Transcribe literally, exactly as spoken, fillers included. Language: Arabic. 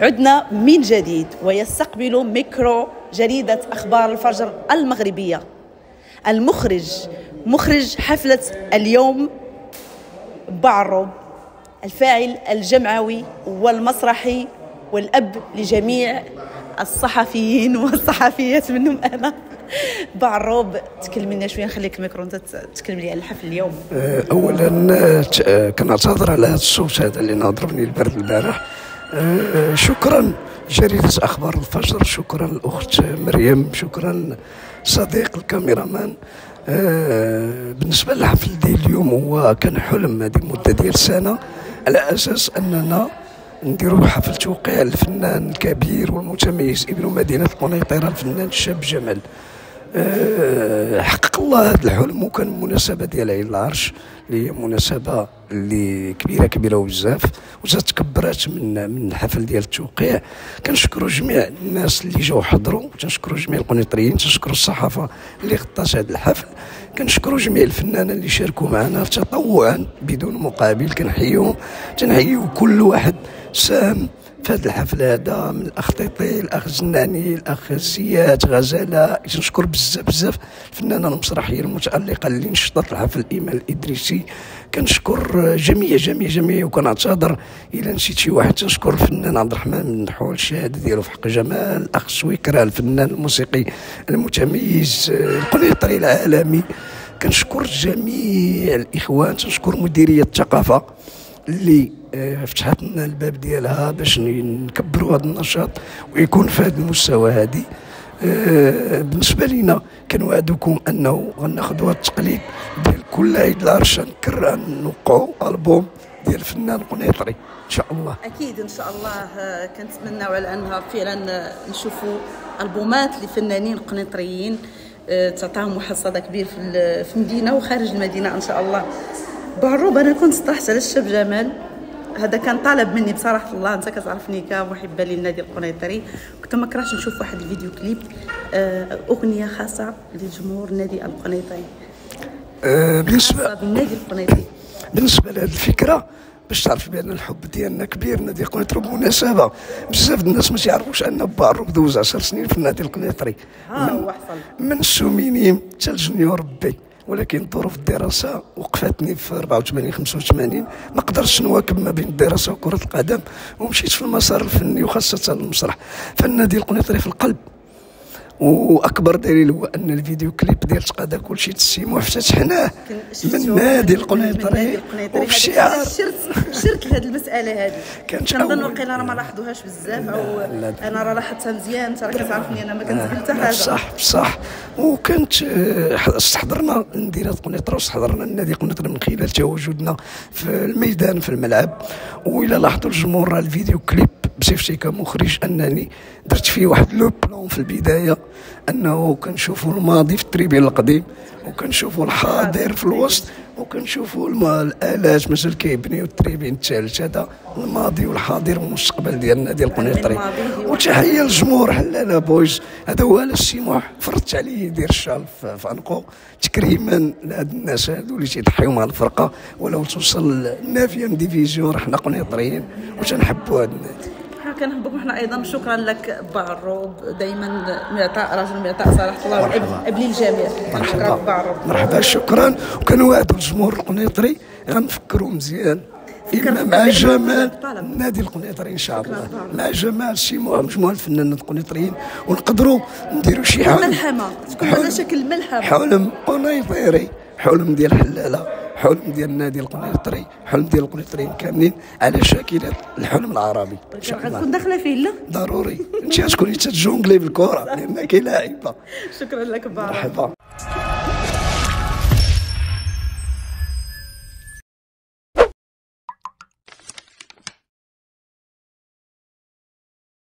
عدنا من جديد ويستقبل ميكرو جريدة أخبار الفجر المغربية المخرج مخرج حفلة اليوم بعروب، الفاعل الجمعوي والمسرحي والأب لجميع الصحفيين والصحفيات منهم أنا. بعروب، تكلم لنا شويه، نخليك الميكرو انت تكلم لي على الحفل اليوم. اولا كنعتذر على هذا الصوت هذا اللي ناضربني البرد البارح. شكرا جريده اخبار الفجر، شكرا الاخت مريم، شكرا صديق الكاميرامان. بالنسبه للحفل ديال اليوم، هو كان حلم هذه مده ديال سنه على اساس اننا نديرو حفل توقيع الفنان الكبير والمتميز ابن مدينة القنيطرة الفنان الشاب جمال. أه حقق الله هذا الحلم، وكان المناسبة ديال عين العرش اللي هي مناسبة اللي كبيرة كبيرة وبزاف، وتتكبرات من من الحفل ديال التوقيع. كنشكروا جميع الناس اللي جاو حضروا، وتنشكروا جميع القنيطريين، تنشكروا الصحافة اللي غطات هذا الحفل، كنشكروا جميع الفنانين اللي شاركوا معنا تطوعا بدون مقابل، كنحييهم. تنحييو كل واحد سام في هذا الحفل هذا، من الاخ تيطي، الاخ الزناعني، الاخ زياد غزاله. كنشكر بزاف بزاف الفنانه المسرحيه المتالقه اللي نشطت الحفل، ايمال الادريسي. كنشكر جميع جميع جميع وكنعتذر الا نسيت شي واحد. تنشكر الفنان عبد الرحمن من النحول الشهاده ديالو في حق جمال، الاخ سويكران الفنان الموسيقي المتميز القنيطري العالمي. كنشكر جميع الاخوان، تنشكر مديريه الثقافه اللي فتحت لنا الباب ديالها باش نكبروا هذا النشاط ويكون في هذا المستوى هذه. بالنسبه لينا كنوعدكم انه غناخذوا التقليد ديال كل عيد العرش، نكرر نوقعوا البوم ديال الفنان القنيطري ان شاء الله. اكيد ان شاء الله كنتمناو على انها فعلا نشوفوا البومات لفنانين القنيطريين تعطاهم واحد صدى كبير في في المدينه وخارج المدينه ان شاء الله. بعروب، انا كنت طرحت على الشاب جمال، هذا كان طالب مني بصراحه الله، انت كتعرفني كمحبه للنادي القنيطري، كنت ما كرهتش نشوف واحد الفيديو كليب اغنيه خاصه لجمهور النادي القنيطري. أه بالنسبه للنادي القنيطري، بالنسبه لهذه الفكره، باش تعرف بان الحب ديالنا كبير نادي القنيطري. بالمناسبه بزاف الناس ما تيعرفوش ان بعروب دوز عشر سنين في النادي القنيطري، من, من السومينيم حتى الجونيور بي، ولكن ظروف الدراسه وقفتني في أربعة وثمانين خمسة وثمانين، ما قدرتش نواكب ما بين الدراسه وكره القدم، ومشيت في المسار الفني وخاصه المسرح. فالنادي القنيطري في القلب، واكبر دليل هو ان الفيديو كليب ديال تقادى كلشي تسيمو افتتحناه من نادي القنيطري وفي الشعار. شرت شرت لهذه المساله هذه، كنظن وقيلا راه ما لاحظوهاش بزاف، او انا راه لاحظتها مزيان، انت راه كتعرفني انا ما كنسبل حتى حاجه. بصح بصح وكنت استحضرنا ندير القنيطري، واستحضرنا النادي القنيطري من خلال تواجدنا في الميدان في الملعب. والى لاحظوا الجمهور راه الفيديو كليب بصفتي كمخرج انني درت فيه واحد لو بلون في البدايه، انه كنشوفوا الماضي في التريبيل القديم، وكنشوفوا الحاضر في الوسط، وكنشوفوا الالات مازال كيبنيو التريبيل الثالث. هذا الماضي والحاضر والمستقبل ديال النادي القنيطري. وتحيه للجمهور حلاله بويز، هذا هو علاش السيموح فرضت عليه يدير الشال في عنقه، تكريما لهاد الناس هادو اللي تيضحيو مع الفرقه، ولو توصل النافيه ديفيزيون راه حنا قنيطريين وتنحبوا هاد النادي. كنحبكم حنا ايضا. شكرا لك بعروب، دائما معطاء، راجل معطاء صراحه الله، وابن الجميع. مرحبا بعروب، مرحبا، شكرا. وكنوعدوا الجمهور القنيطري غنفكروا مزيان مع جمال النادي القنيطري ان شاء الله، مع جمال شي مجموعه الفنانين القنيطريين، ونقدروا نديروا شي حاجه ملحمه تكون على شكل ملحمه، حلم قنيطري، حلم ديال حلاله، حلم ديال النادي القنيطري، حلم ديال القنيطريين كاملين على شاكله الحلم العربي. غتكون داخله فيه لا؟ ضروري، انت غتكوني تتجونغلي بالكره لانك لاعبه. شكرا لك بعروب. مرحبا.